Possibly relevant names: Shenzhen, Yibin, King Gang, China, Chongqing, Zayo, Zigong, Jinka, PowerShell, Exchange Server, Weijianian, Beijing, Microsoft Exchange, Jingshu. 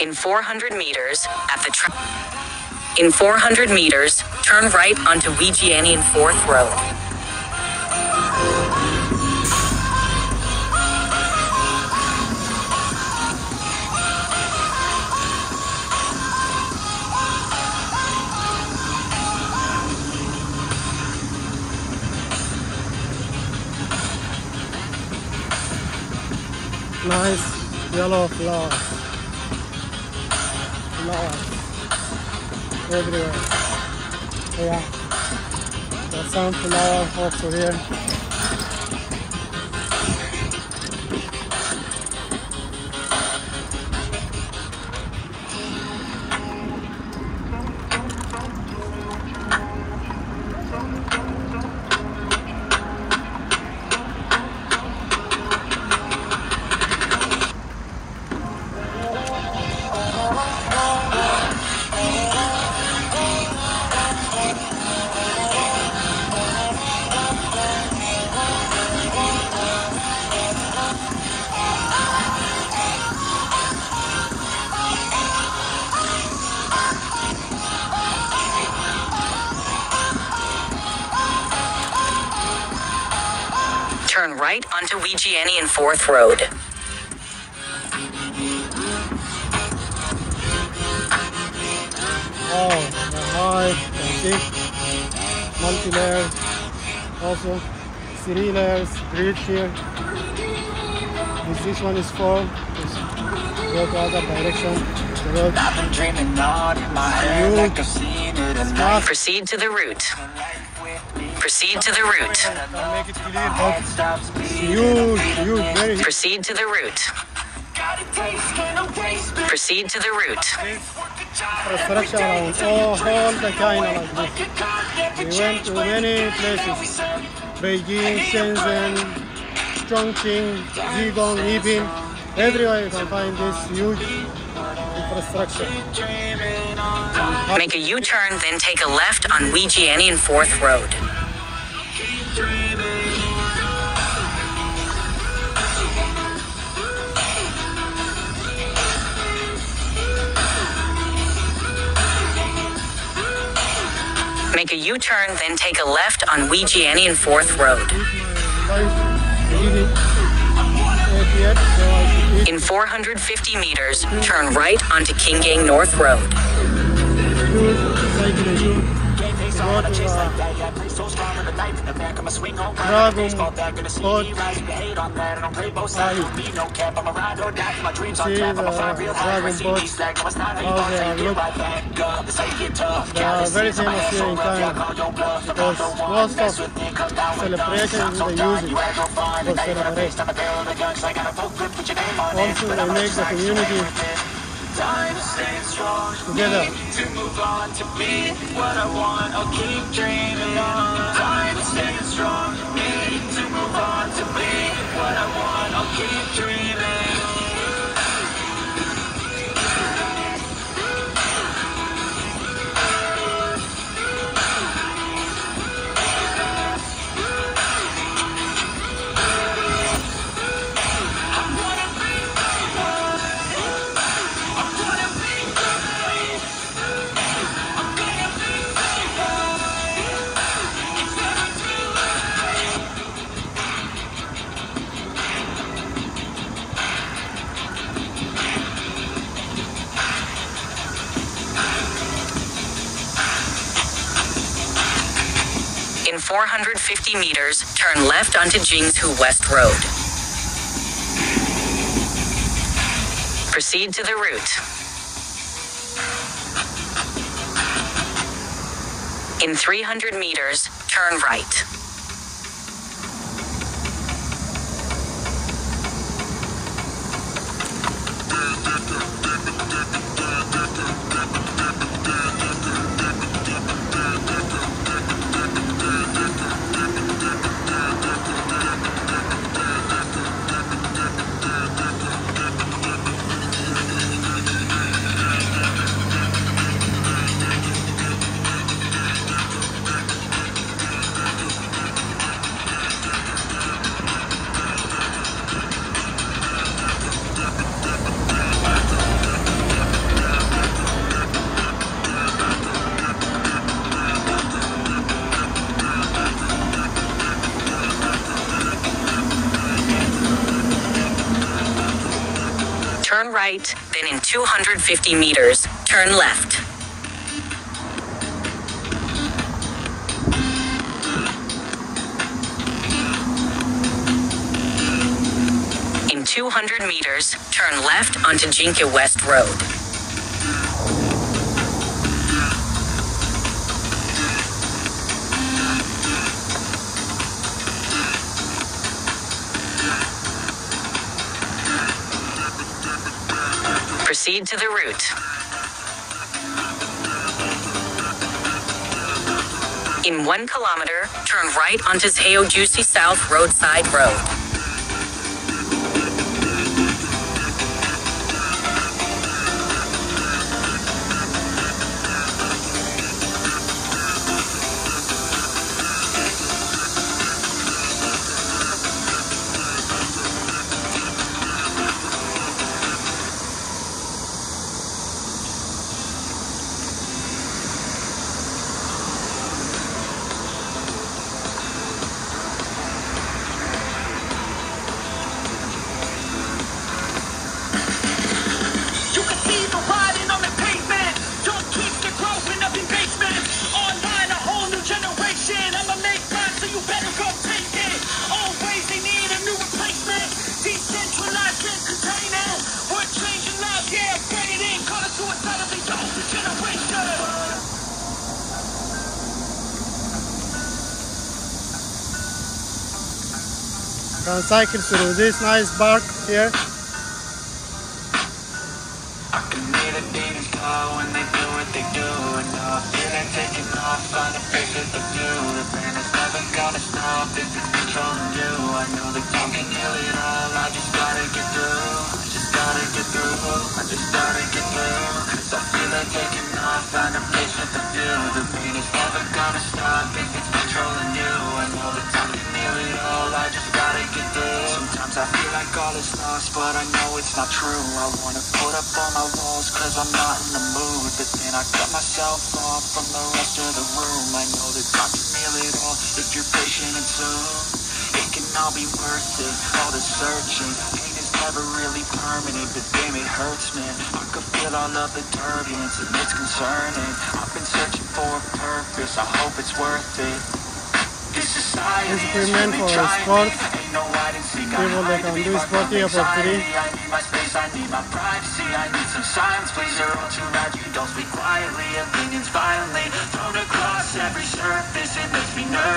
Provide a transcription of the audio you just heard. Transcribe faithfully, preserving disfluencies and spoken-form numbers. In four hundred meters, at the tra In four hundred meters, turn right onto Weijianian fourth Road. Nice yellow flowers. Flowers everywhere. Yeah. There's some flowers also here. Turn right onto Weijianian fourth Road. Oh, high, big, multi-layers, also three layers, grid here. This, this one is four. Go to other direction. The road. I'm dreaming on my head like I've seen it enough. Proceed to the route. Proceed to the route. Huge, huge. Proceed to the route. Proceed to the route. Construction around all the China like this. We went to many places. Beijing, Shenzhen, Chongqing, Zigong, Yibin. Everywhere you can find this huge infrastructure. Make a U-turn, then take a left on Weijianian fourth Road. Make a U-turn, then take a left on Weijianian fourth Road. In four hundred fifty meters, turn right onto King Gang North Road. Very famous here in China because most of celebrations they use it for celebration. Also they make the community together. To move on to be what I want, I'll keep dreaming on. Time to stay strong. Need to move on to be what I want, I'll keep dreaming. four hundred fifty meters, turn left onto Jingshu West Road. Proceed to the route. In three hundred meters, turn right. turn right, then in two hundred fifty meters, turn left. In two hundred meters, turn left onto Jinka West Road. Proceed to the route. In one kilometer, turn right onto Zayo Juicy South Roadside Road. Can cycle through this nice park here. I can hear the demons call when they do what they do, and I feel like taking off on the pictures of you. The band is never gonna stop if it's controlling you. I know the game can heal it all. I just gotta get through. I just gotta get through. I just gotta get through. Cause I feel like taking off on the pictures of you. The band is never gonna stop if it's controlling you. I know the time can heal it all. I just gotta get through. Sometimes I feel like all is lost, but I know it's not true. I wanna put up all my walls cause I'm not in the mood, but then I cut myself off from the rest of the room. I know the time can heal it all if you're patient and soon. It can all be worth it, all the searching. Pain is never really permanent, but damn it hurts, man. I could feel all of the turbulence and it's concerning. I've been searching for a purpose, I hope it's worth it. This society is really trying. Ain't no hide and seek, I hide to be fucked up anxiety. I need my space, I need my privacy. I need some silence, please, you're all too loud. You don't speak quietly, opinions violently thrown across every surface. It makes me nervous.